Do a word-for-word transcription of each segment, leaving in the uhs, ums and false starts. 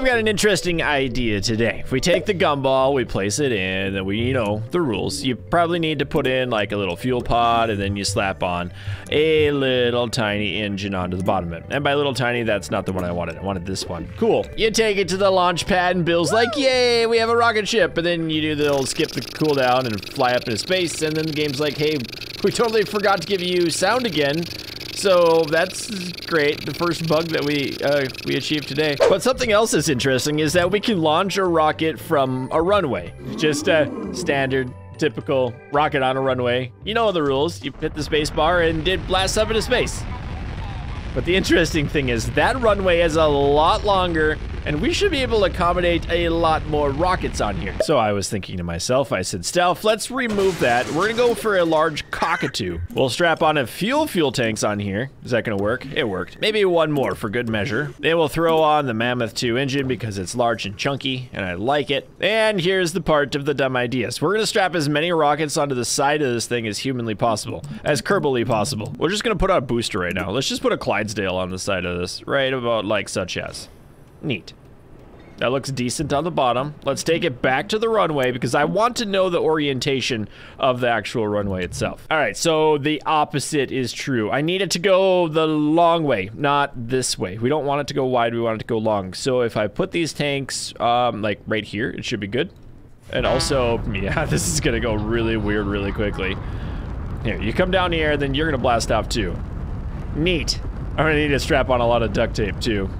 I've got an interesting idea today. If we take the gumball, we place it in, and we, you know, the rules. You probably need to put in like a little fuel pod, and then you slap on a little tiny engine onto the bottom of it. And by little tiny, that's not the one I wanted. I wanted this one. Cool. You take it to the launch pad, and Bill's like, yay, we have a rocket ship. And then you do the old skip the cooldown and fly up into space, and then the game's like, hey, we totally forgot to give you sound again. So that's great, the first bug that we uh, we achieved today. But something else that's interesting is that we can launch a rocket from a runway. Just a standard, typical rocket on a runway. You know the rules, you hit the space bar and it blasts up into space. But the interesting thing is that runway is a lot longer, and we should be able to accommodate a lot more rockets on here. So I was thinking to myself, I said, Stealth, let's remove that. We're gonna go for a large cockatoo. We'll strap on a fuel fuel tanks on here. Is that gonna work? It worked. Maybe one more for good measure. Then we'll throw on the Mammoth two engine because it's large and chunky and I like it. And here's the part of the dumb ideas. We're gonna strap as many rockets onto the side of this thing as humanly possible, as kerbally possible. We're just gonna put out a booster right now. Let's just put a Clydesdale on the side of this, right about like such as. Neat. That looks decent on the bottom. Let's take it back to the runway because I want to know the orientation of the actual runway itself. All right, so the opposite is true. I need it to go the long way, not this way. We don't want it to go wide, we want it to go long. So if I put these tanks um, like right here, it should be good. And also, yeah, this is gonna go really weird really quickly. Here, you come down here, then you're gonna blast off too. Neat. I'm gonna need to strap on a lot of duct tape too.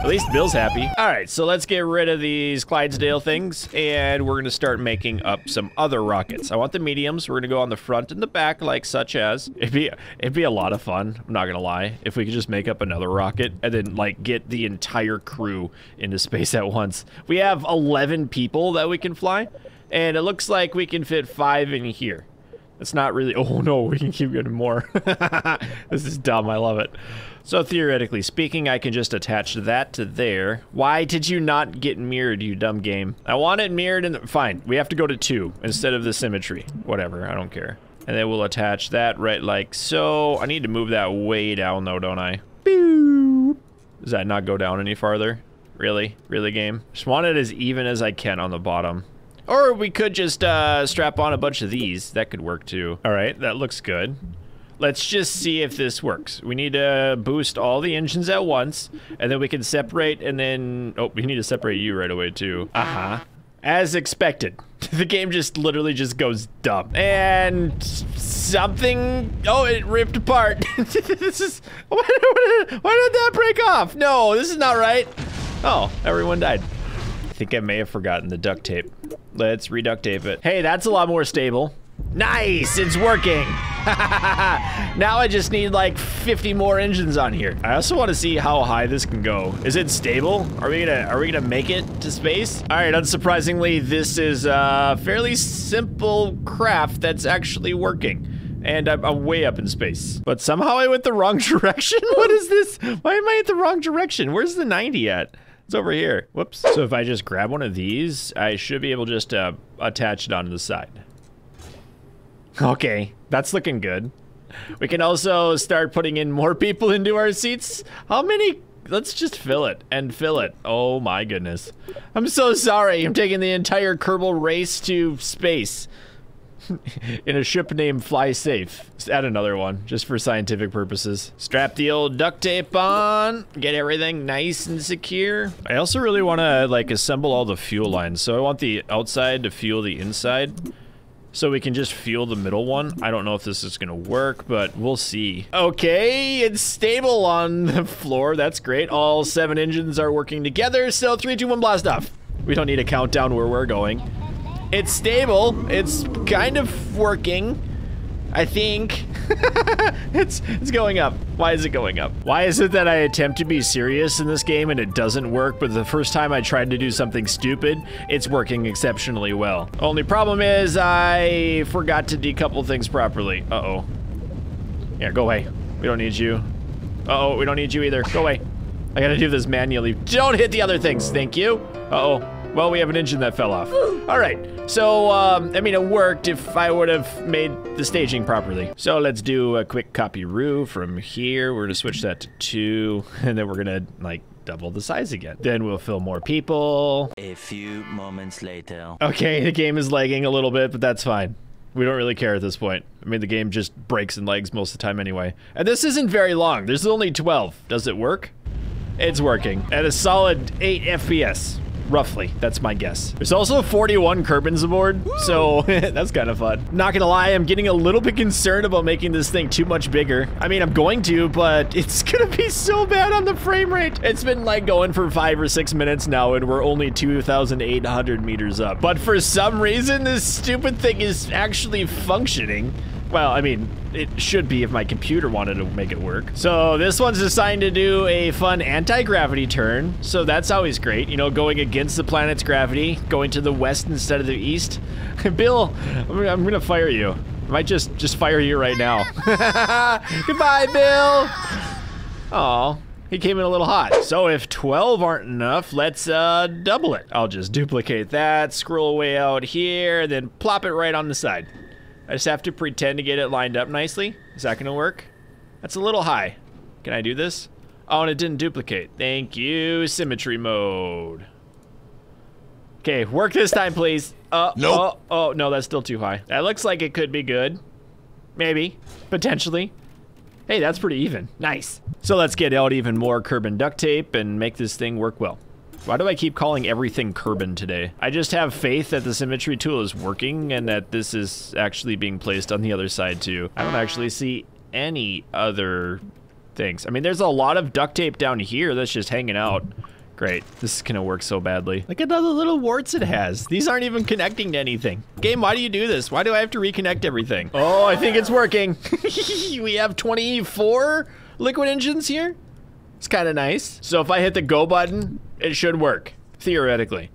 At least Bill's happy. All right, so let's get rid of these Clydesdale things, and we're gonna start making up some other rockets. I want the mediums. We're gonna go on the front and the back, like such as. It'd be, it'd be a lot of fun, I'm not gonna lie, if we could just make up another rocket and then like get the entire crew into space at once. We have eleven people that we can fly, and it looks like we can fit five in here. It's not really, oh no, we can keep getting more. This is dumb, I love it. So theoretically speaking, I can just attach that to there. Why did you not get mirrored, you dumb game? I want it mirrored in the, fine, we have to go to two instead of the symmetry. Whatever, I don't care. And then we'll attach that right like so. I need to move that way down though, don't I? Boop. Does that not go down any farther? Really, really game? Just want it as even as I can on the bottom. Or we could just uh, strap on a bunch of these. That could work too. All right, that looks good. Let's just see if this works. We need to boost all the engines at once, and then we can separate, and then, oh, we need to separate you right away too. Uh-huh. As expected. The game just literally just goes dumb. And something, oh, it ripped apart. This is, why did, why did that break off? No, this is not right. Oh, everyone died. I think I may have forgotten the duct tape. Let's re-duct tape it. Hey, that's a lot more stable. Nice, it's working. Now I just need like fifty more engines on here. I also want to see how high this can go. Is it stable? Are we gonna are we gonna make it to space? All right, unsurprisingly, this is a fairly simple craft that's actually working. And I'm, I'm way up in space. But somehow I went the wrong direction. What is this? Why am I at the wrong direction? Where's the ninety at? It's over here. Whoops. So if I just grab one of these, I should be able just to attach it onto the side. Okay, that's looking good. We can also start putting in more people into our seats. How many? Let's just fill it and fill it. Oh my goodness. I'm so sorry. I'm taking the entire Kerbal race to space. In a ship named Fly Safe. Just add another one, just for scientific purposes. Strap the old duct tape on, get everything nice and secure. I also really want to like assemble all the fuel lines. So I want the outside to fuel the inside. So we can just fuel the middle one. I don't know if this is gonna work, but we'll see. Okay, it's stable on the floor. That's great. All seven engines are working together. So three, two, one, blast off. We don't need a countdown where we're going. It's stable. It's kind of working, I think. it's it's going up. Why is it going up? Why is it that I attempt to be serious in this game and it doesn't work, but the first time I tried to do something stupid, it's working exceptionally well. Only problem is I forgot to decouple things properly. Uh-oh. Yeah, go away. We don't need you. Uh-oh, we don't need you either. Go away. I gotta do this manually. Don't hit the other things. Thank you. Uh-oh. Well, we have an engine that fell off. All right, so, um, I mean, it worked if I would have made the staging properly. So let's do a quick copy-roo from here. We're gonna switch that to two, and then we're gonna, like, double the size again. Then we'll fill more people. A few moments later. Okay, the game is lagging a little bit, but that's fine. We don't really care at this point. I mean, the game just breaks and lags most of the time anyway. And this isn't very long. There's only twelve. Does it work? It's working. At a solid eight F P S. Roughly, that's my guess. There's also forty-one Kerbins aboard, so that's kind of fun. Not gonna lie, I'm getting a little bit concerned about making this thing too much bigger. I mean, I'm going to, but it's gonna be so bad on the frame rate. It's been like going for five or six minutes now, and we're only two thousand eight hundred meters up. But for some reason, this stupid thing is actually functioning. Well, I mean, it should be if my computer wanted to make it work. So this one's assigned to do a fun anti-gravity turn. So that's always great. You know, going against the planet's gravity, going to the west instead of the east. Bill, I'm going to fire you. I might just, just fire you right now. Goodbye, Bill. Aw. He came in a little hot. So if twelve aren't enough, let's uh, double it. I'll just duplicate that, scroll way out here, then plop it right on the side. I just have to pretend to get it lined up nicely. Is that gonna work? That's a little high. Can I do this? Oh, and it didn't duplicate. Thank you, symmetry mode. Okay, work this time, please. Uh, nope. Oh, oh, no, that's still too high. That looks like it could be good. Maybe, potentially. Hey, that's pretty even. Nice. So let's get out even more Kerbin duct tape and make this thing work well. Why do I keep calling everything Kerbin today? I just have faith that the symmetry tool is working and that this is actually being placed on the other side too. I don't actually see any other things. I mean, there's a lot of duct tape down here that's just hanging out. Great, this is gonna work so badly. Look at all the little warts it has. These aren't even connecting to anything. Game, why do you do this? Why do I have to reconnect everything? Oh, I think it's working. We have twenty-four liquid engines here. It's kind of nice. So if I hit the go button, it should work, theoretically.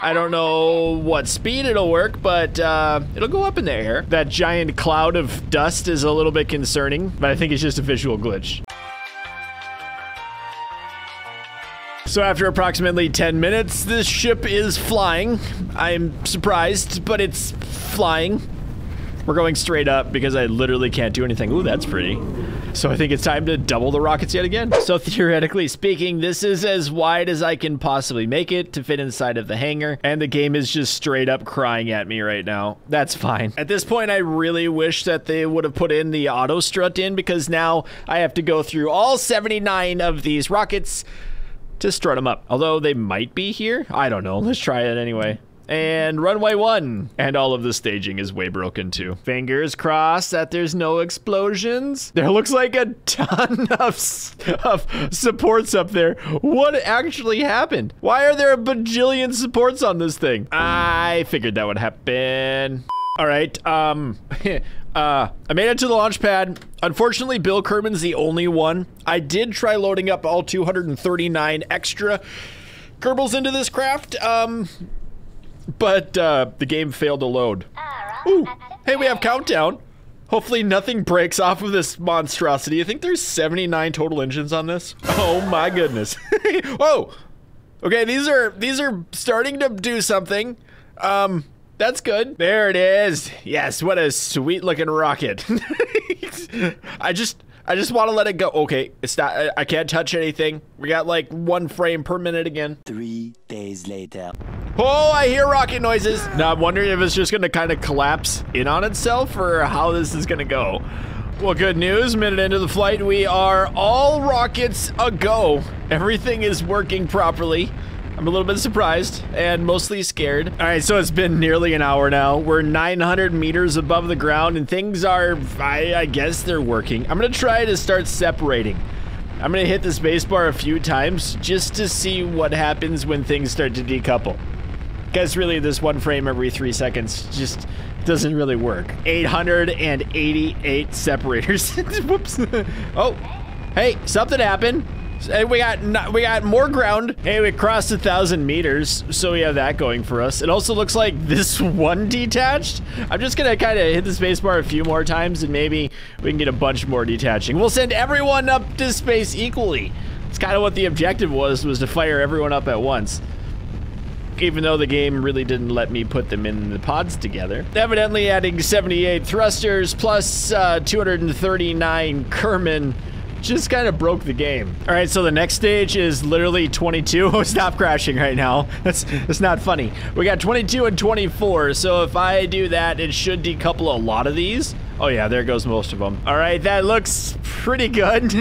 I don't know what speed it'll work, but uh, it'll go up in the air. That giant cloud of dust is a little bit concerning, but I think it's just a visual glitch. So after approximately ten minutes, this ship is flying. I'm surprised, but it's flying. We're going straight up because I literally can't do anything. Ooh, that's pretty. So I think it's time to double the rockets yet again. So theoretically speaking, this is as wide as I can possibly make it to fit inside of the hangar. And the game is just straight up crying at me right now. That's fine. At this point, I really wish that they would have put in the auto strut in, because now I have to go through all seventy-nine of these rockets to strut them up. Although they might be here. I don't know. Let's try it anyway. And runway one. And all of the staging is way broken too. Fingers crossed that there's no explosions. There looks like a ton of, of supports up there. What actually happened? Why are there a bajillion supports on this thing? I figured that would happen. All right, um, uh, I made it to the launch pad. Unfortunately, Bill Kerman's the only one. I did try loading up all two hundred thirty-nine extra Kerbals into this craft. Um, But uh, the game failed to load. Ooh, hey, we have countdown. Hopefully nothing breaks off of this monstrosity. I think there's seventy-nine total engines on this. Oh my goodness. Whoa. Okay, these are these are starting to do something. Um, that's good. There it is. Yes, what a sweet looking rocket. I just I just want to let it go. Okay, it's not. I, I can't touch anything. We got like one frame per minute again. Three days later. Oh, I hear rocket noises. Now I'm wondering if it's just gonna kind of collapse in on itself or how this is gonna go. Well, good news, minute into the flight, we are all rockets ago. Everything is working properly. I'm a little bit surprised and mostly scared. All right, so it's been nearly an hour now. We're nine hundred meters above the ground and things are, I, I guess they're working. I'm gonna try to start separating. I'm gonna hit the spacebar a few times just to see what happens when things start to decouple. Because really this one frame every three seconds just doesn't really work. eight hundred eighty-eight separators. Whoops. Oh, hey, something happened. Hey, we got not, we got more ground. Hey, we crossed a thousand meters, so we have that going for us. It also looks like this one detached. I'm just gonna kind of hit the spacebar a few more times, and maybe we can get a bunch more detaching. We'll send everyone up to space equally. It's kind of what the objective was, was to fire everyone up at once. Even though the game really didn't let me put them in the pods together. Evidently adding seventy-eight thrusters plus uh, two hundred thirty-nine Kerman just kind of broke the game. All right, so the next stage is literally twenty-two. Oh, stop crashing right now. That's, that's not funny. We got twenty-two and twenty-four, so if I do that, it should decouple a lot of these. Oh yeah, there goes most of them. All right, that looks pretty good.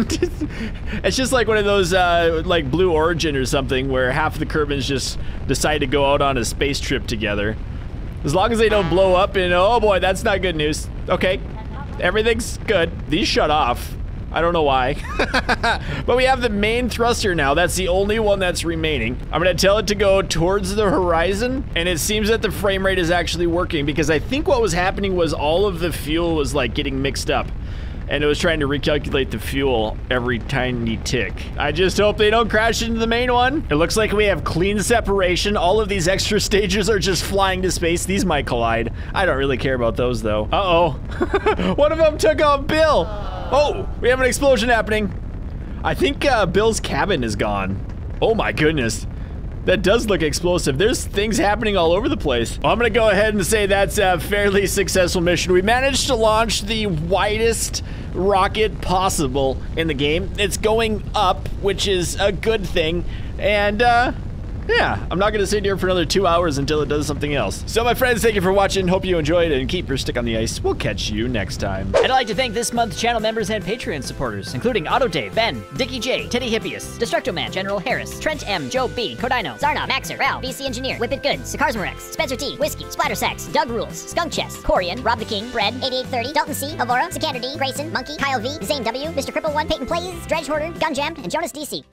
It's just like one of those, uh, like Blue Origin or something, where half the Kermans just decide to go out on a space trip together. As long as they don't blow up, and oh boy, that's not good news. Okay, everything's good. These shut off. I don't know why. But we have the main thruster now. That's the only one that's remaining. I'm gonna tell it to go towards the horizon, and it seems that the frame rate is actually working, because I think what was happening was all of the fuel was like getting mixed up, and it was trying to recalculate the fuel every tiny tick. I just hope they don't crash into the main one. It looks like we have clean separation. All of these extra stages are just flying to space. These might collide. I don't really care about those though. Uh-oh. One of them took out Bill. Oh, we have an explosion happening. I think uh, Bill's cabin is gone. Oh my goodness. That does look explosive. There's things happening all over the place. Well, I'm gonna go ahead and say that's a fairly successful mission. We managed to launch the widest rocket possible in the game. It's going up, which is a good thing. And uh, yeah, I'm not gonna sit here for another two hours until it does something else. So my friends, thank you for watching. Hope you enjoyed it, and keep your stick on the ice. We'll catch you next time. I'd like to thank this month's channel members and Patreon supporters, including AutoDave, Ben, Dickie J, Teddy Hippias, Destructoman, General Harris, Trent M, Joe B, Codino, Zarna, Maxer, Rao, B C Engineer, Whippet Good, Sakarsmarex, Spencer T, Whiskey, Splattersex, Doug Rules, Skunk Chess, Corian, Rob the King, Bread, eighty-eight thirty, Dalton C, Avora, Sikander D, Grayson, Monkey, Kyle V, Zane W, Mister Cripple one, Peyton Plays, Dredge Hoarder, Gunjam, and Jonas D C.